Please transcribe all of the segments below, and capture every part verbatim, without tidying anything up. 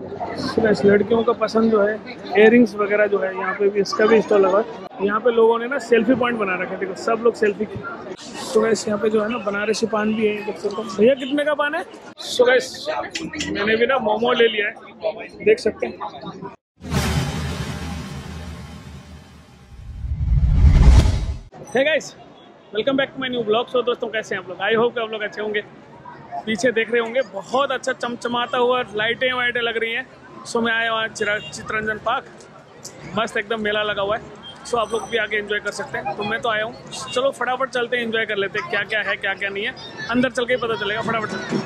सिर्फ लड़कियों का पसंद जो है इयररिंग्स वगैरह जो है यहाँ पे भी इसका भी स्टॉल लगा। यहाँ पे लोगों ने ना सेल्फी पॉइंट बना रखे, देखो सब लोग सेल्फी। सो गाइस यहाँ पे जो है ना बनारसी पान भी है, भैया कितने का पान है? सो गाइस मैंने भी ना मोमो ले लिया है, देख सकते हैं। Hey guys welcome back to my new blog. सो दोस्तों कैसे हैं आप लोग? आई होप कि आप लोग अच्छे होंगे। पीछे देख रहे होंगे बहुत अच्छा चमचमाता हुआ लाइटें वाइटें लग रही हैं। सो so, मैं आया हुआ चित्तरंजन पार्क, मस्त एकदम मेला लगा हुआ है। सो so, आप लोग भी आके एंजॉय कर सकते हैं। तो मैं तो आया हूँ, चलो फटाफट चलते हैं, एंजॉय कर लेते हैं क्या क्या है क्या क्या नहीं है, अंदर चल के ही पता चलेगा। फटाफट चलते हैं।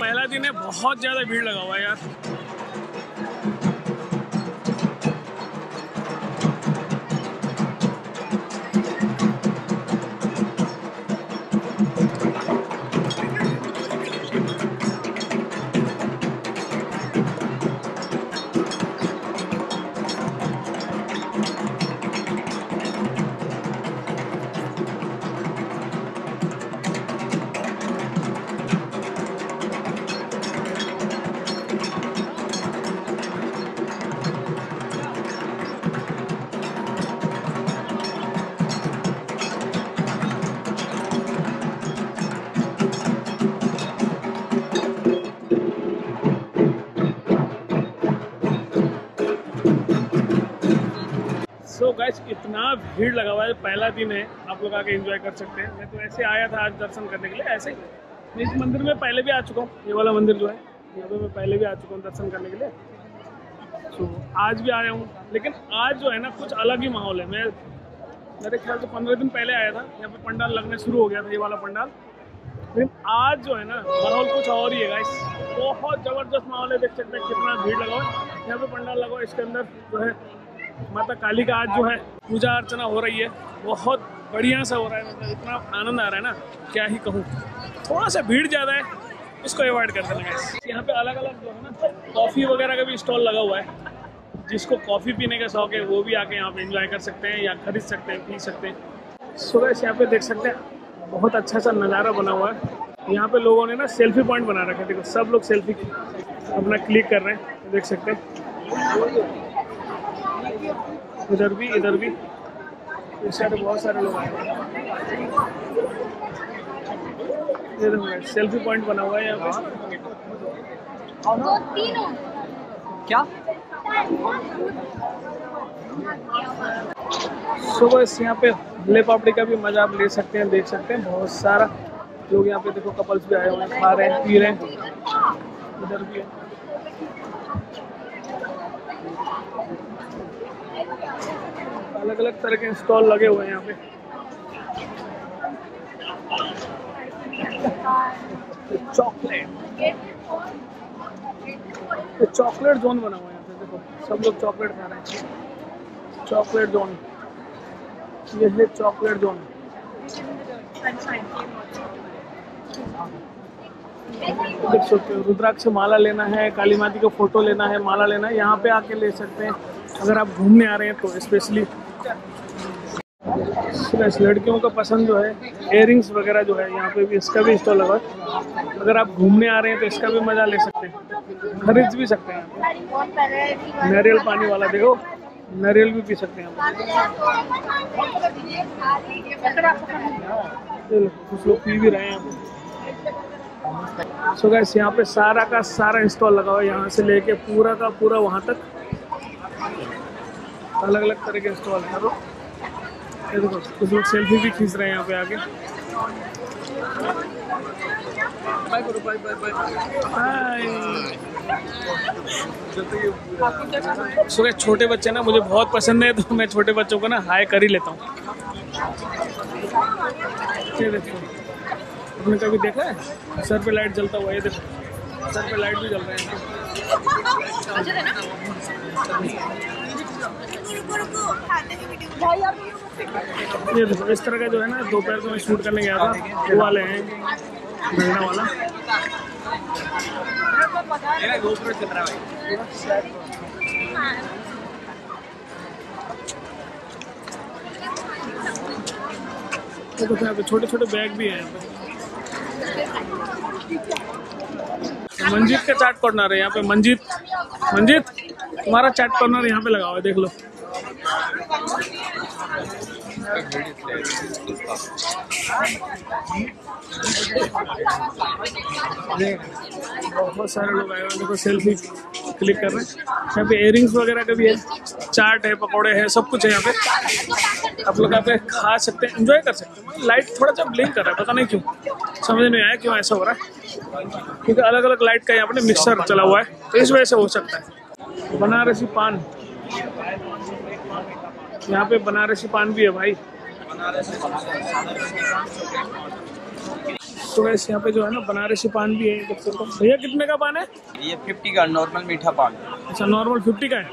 पहला दिन है, बहुत ज़्यादा भीड़ लगा हुआ है यार। सो so गाइस इतना भीड़ लगा हुआ है, पहला दिन है, आप लोग आके एंजॉय कर सकते हैं। मैं तो ऐसे आया था आज दर्शन करने के लिए, ऐसे ही। मैं इस मंदिर में पहले भी आ चुका हूँ, ये वाला मंदिर जो है यहाँ पे मैं पहले भी आ चुका हूँ दर्शन करने के लिए। सो so, आज भी आया हूँ, लेकिन आज जो है ना कुछ अलग ही माहौल है। मैं मेरे ख्याल से पंद्रह दिन पहले आया था, यहाँ पर पंडाल लगने शुरू हो गया था, ये वाला पंडाल। लेकिन आज जो है ना माहौल कुछ और ही है गाइस, बहुत ज़बरदस्त माहौल है। देख सकते हैं कितना भीड़ लगा हुआ है, यहाँ पर पंडाल लगा हुआ है। इसके अंदर जो है माता काली का आज जो है पूजा अर्चना हो रही है, बहुत बढ़िया सा हो रहा है। मतलब इतना आनंद आ रहा है ना, क्या ही कहूँ। थोड़ा सा भीड़ ज़्यादा है, इसको अवॉइड करते हैं। यहाँ पे अलग अलग जो है ना कॉफ़ी वगैरह का भी स्टॉल लगा हुआ है। जिसको कॉफ़ी पीने का शौक है वो भी आके यहाँ पे एंजॉय कर सकते हैं, या खरीद सकते हैं, पी सकते हैं। सो गाइस यहाँ पे देख सकते हैं बहुत अच्छा सा नज़ारा बना हुआ है। यहाँ पे लोगों ने ना सेल्फी पॉइंट बना रखे, देखो सब लोग सेल्फी अपना क्लिक कर रहे हैं, देख सकते हैं। इधर भी इधर भी इस साइड बहुत सारे लोग आए हैं। सेल्फी पॉइंट बना हुआ है यहाँ पे। क्या सुबह यहाँ पे भले पापड़ी का भी मजा आप ले सकते हैं, देख सकते हैं। बहुत सारा लोग यहाँ पे देखो, कपल्स भी आए हुए हैं, खा रहे हैं, पी रहे हैं। इधर भी है। अलग अलग तरह के स्टॉल लगे हुए हैं यहाँ पे। चॉकलेट चॉकलेट जोन बना हुआ है यहाँ पे, देखो सब लोग चॉकलेट खा रहे हैं। चॉकलेट जोन, ये है चॉकलेट जोन। देख सकते हो, रुद्राक्ष माला लेना है, काली माता का फोटो लेना है, माला लेना है, यहाँ पे आके ले सकते हैं अगर आप घूमने आ रहे हैं तो। स्पेशली लड़कियों का पसंद जो है इयररिंग्स वगैरह जो है, यहाँ पे भी इसका भी स्टॉल लगा। अगर आप घूमने आ रहे हैं तो इसका भी मज़ा ले सकते हैं, खरीद भी सकते हैं। नारियल पानी वाला देखो, नारियल भी पी सकते हैं। कुछ लोग पी भी रहे हैं। सो गाइस यहाँ पे सारा का सारा स्टॉल लगा हुआ है, यहाँ से लेके पूरा का पूरा वहाँ तक अलग अलग तरह के स्टॉल है। ये देखो कुछ लोग सेल्फी भी खींच रहे हैं यहाँ पे आके। बाय करो, bye bye bye hi. So guys छोटे बच्चे ना मुझे बहुत पसंद है, तो मैं छोटे बच्चों को ना हाय कर ही लेता हूँ। ये देखो, आपने कभी देखा है सर पे लाइट जलता हुआ? ये देखो सर पे लाइट भी जल रहा है। ये देखो इस तरह का जो है ना, दोपहर को मैं शूट करने गया था, वो वाले हैं भेड़ना वाला। आपको कुछ यहाँ पे छोटे छोटे बैग भी हैं। मंजीत का चाट कॉर्नर है यहाँ पे। मंजीत मंजीत तुम्हारा चाट कॉर्नर यहाँ पे लगा हुआ है, देख लो। बहुत सारे लोग आए हुए, देखो सेल्फी क्लिक कर रहे हैं। यहाँ पे इयररिंग्स वगैरह का भी है, चाट है, पकौड़े है, सब कुछ है यहाँ पे। आप लोग यहाँ पे खा सकते हैं, एंजॉय कर सकते हैं। लाइट थोड़ा सा ब्लिंक कर रहा है, पता नहीं क्यों, समझ नहीं आया क्यों ऐसा हो रहा है, क्योंकि अलग अलग लाइट का यहाँ पे मिक्सर चला हुआ है, तो इस वजह से हो सकता है। बनारसी पान, यहाँ पे बनारसी पान भी है भाई। तो वैसे यहाँ पे जो है ना बनारसी पान भी है। भैया कितने का पान है ये? पचास का नॉर्मल मीठा पान। अच्छा, नॉर्मल पचास का है।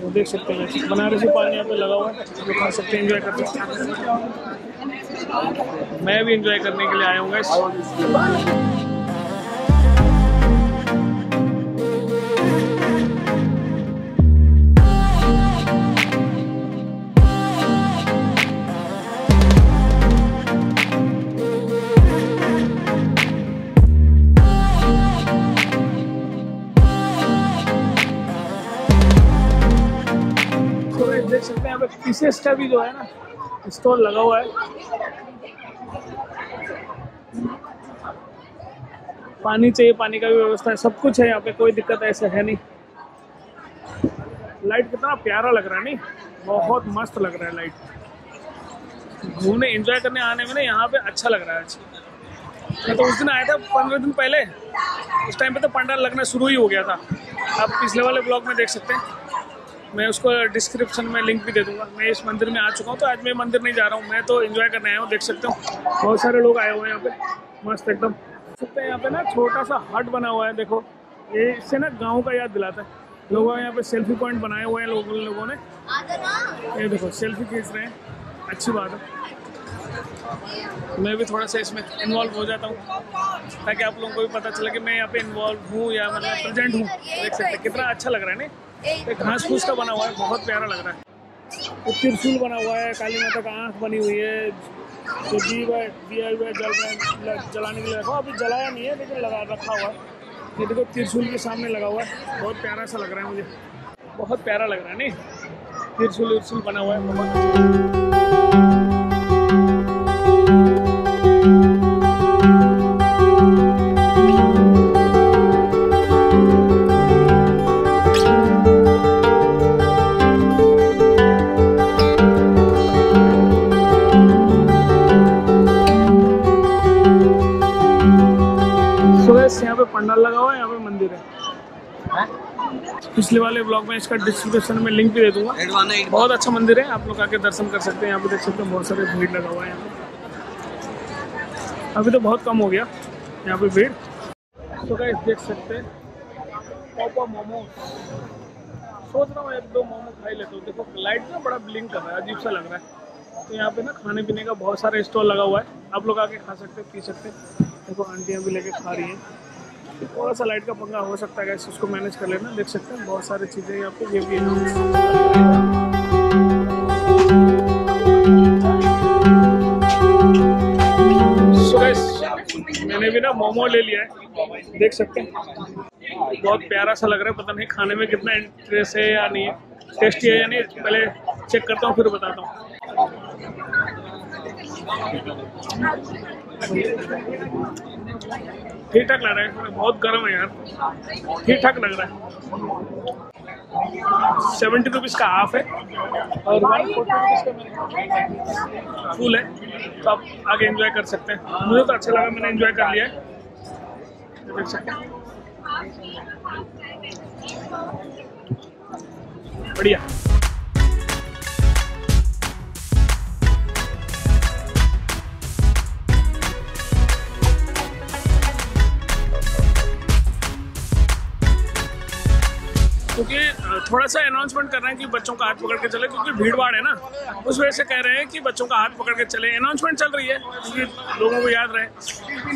तो देख सकते हैं बनारसी पान यहाँ पे लगा हुआ है, तो खा सकते हैं, एंजॉय कर सकते हैं। मैं भी एंजॉय करने के लिए आया हूँ गाइस। देख सकते हैं यहाँ पे पीसेस का भी जो है ना स्टॉल लगा हुआ है। पानी चाहिए, पानी का भी व्यवस्था है, सब कुछ है यहाँ पे, कोई दिक्कत ऐसा है नहीं। लाइट कितना प्यारा लग रहा है, नहीं बहुत मस्त लग रहा है लाइट। घूमने एंजॉय करने आने में ना यहाँ पे अच्छा लग रहा है। मैं तो उस दिन आया था पंद्रह दिन पहले, उस टाइम पे तो पंडाल लगना शुरू ही हो गया था। आप पिछले वाले ब्लॉग में देख सकते हैं, मैं उसको डिस्क्रिप्शन में लिंक भी दे दूंगा। मैं इस मंदिर में आ चुका हूँ, तो आज मैं मंदिर नहीं जा रहा हूँ, मैं तो एंजॉय करने आया हूँ। देख सकते हो बहुत सारे लोग आए हुए हैं यहाँ पे, मस्त एकदम। सकते हैं यहाँ पे ना छोटा सा हट बना हुआ है, देखो ये, इससे ना गांव का याद दिलाता है। लोगों ने यहाँ पे सेल्फी पॉइंट बनाए हुए हैं, लोगों लोगों ने ये देखो सेल्फी खींच रहे हैं, अच्छी बात है। मैं भी थोड़ा सा इसमें इन्वॉल्व हो जाता हूँ, ताकि आप लोगों को भी पता चले कि मैं यहाँ पे इन्वॉल्व हूँ या मतलब प्रेजेंट हूँ। देख सकते हैं कितना अच्छा लग रहा है नहीं, घास फूस का बना हुआ है, बहुत प्यारा लग रहा है। त्रिशूल बना हुआ है, काली माता का आँख बनी हुई है, जो दीप है, दिया हुआ है, जल जलाने के लिए रखा। अभी जलाया नहीं है लेकिन लगा रखा हुआ है। ये देखो त्रिशूल के सामने लगा हुआ है, बहुत प्यारा सा लग रहा है, मुझे बहुत प्यारा लग रहा है नहीं। त्रिशूल त्रिशूल बना हुआ है बहुत। यहाँ पे पंडाल लगा हुआ है, यहाँ पे मंदिर है। पिछले वाले ब्लॉग में इसका डिस्क्रिप्शन में लिंक भी दे दूंगा। बहुत अच्छा मंदिर है, आप लोग आके दर्शन कर सकते हैं। यहाँ पे देख सकते हैं बहुत सारे भीड़ लगा हुआ है यहाँ पे। अभी तो बहुत कम हो गया यहाँ पे भीड़। तो गाइस देख सकते हैं पापा मोमो, सोच रहा हूँ एक दो मोमो खा ही लेता हूँ। देखो लाइट ना बड़ा ब्लिंक कर रहा है, अजीब सा लग रहा है। तो यहाँ पे ना खाने पीने का बहुत सारा स्टॉल लगा हुआ है, आप लोग आके खा सकते हैं, पी सकते हैं। देखो आंटियाँ भी लेके खा रही हैं। थोड़ा सा लाइट का पंगा हो सकता है गाइस, उसको मैनेज कर लेना। देख सकते हैं बहुत सारी चीज़ें यहाँ पे, ये भी है। सो गाइस मैंने भी ना मोमो ले लिया है, देख सकते हैं बहुत प्यारा सा लग रहा है। पता नहीं खाने में कितना इंटरेस्ट है या नहीं है, टेस्टी है या नहीं, पहले चेक करता हूँ फिर बताता हूँ। ठीक ठाक लग रहा है, बहुत गर्म है यार, ठीक ठाक लग रहा है। सेवेंटी रुपीज़ का हाफ है और वन फोर्टी रुपीज़ का फुल है, तो आप आगे एंजॉय कर सकते हैं। मुझे तो अच्छा लगा, मैंने एंजॉय कर लिया है। देख सकते हैं बढ़िया। क्योंकि थोड़ा सा अनाउंसमेंट कर रहे हैं कि बच्चों का हाथ पकड़ के चले, क्योंकि भीड़ भाड़ है ना, उस वजह से कह रहे हैं कि बच्चों का हाथ पकड़ के चले। अनाउंसमेंट चल रही है क्योंकि लोगों को याद रहे,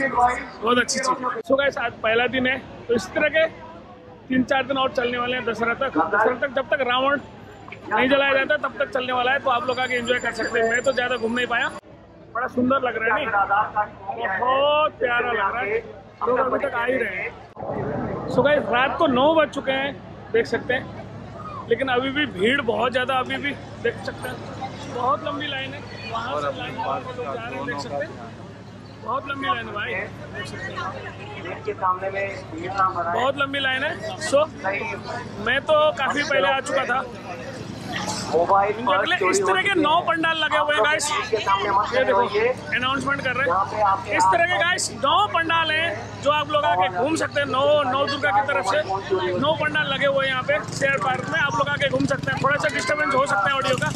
बहुत अच्छी चीज़ है। सो गाइस आज पहला दिन है, तो इस तरह के तीन चार दिन और चलने वाले हैं दशहरा तक। दशहरा तक जब तक रावण नहीं जलाया जाता तब तक चलने वाला है, तो आप लोग आगे एंजॉय कर सकते हैं। मैं तो ज़्यादा घूम नहीं पाया, बड़ा सुंदर लग रहा है, बहुत प्यारा लग रहा है, लोग अभी तक आ ही रहे हैं। सो गाइस रात को नौ बज चुके हैं, देख सकते हैं, लेकिन अभी भी भीड़ बहुत ज़्यादा, अभी भी देख सकते हैं बहुत लंबी लाइन है, वहाँ से लाइन जा रहे हैं, देख सकते हैं बहुत लंबी लाइन है भाई, देख सकते हैं बहुत लंबी लाइन है। सो मैं तो काफ़ी पहले आ चुका था। मोबाइल इस तरह के नौ पंडाल लगे हुए हैं गाइस, ये देखो अनाउंसमेंट कर रहे हैं, इस तरह के गाइस नौ पंडाल हैं जो आप लोग आके घूम सकते हैं। नौ नौ दुर्गा की तरफ से नौ पंडाल लगे हुए हैं यहाँ पे सीआर पार्क में, आप लोग आके घूम सकते हैं। थोड़ा सा डिस्टर्बेंस हो सकता है ऑडियो का,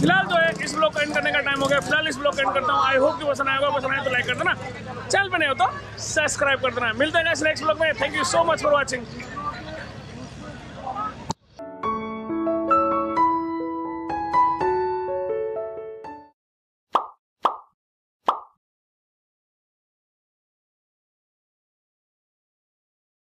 फिलहाल जो है इस ब्लॉग को एंड करने का टाइम हो गया, फिलहाल इस ब्लॉग को एंड करता हूँ। आई होप कि पसंद आएगा, पसंद आए तो लाइक कर देना, चैनल पर नहीं हो तो सब्सक्राइब कर देना। मिलते हैं नेक्स्ट ब्लॉग में, thank you so much for watching.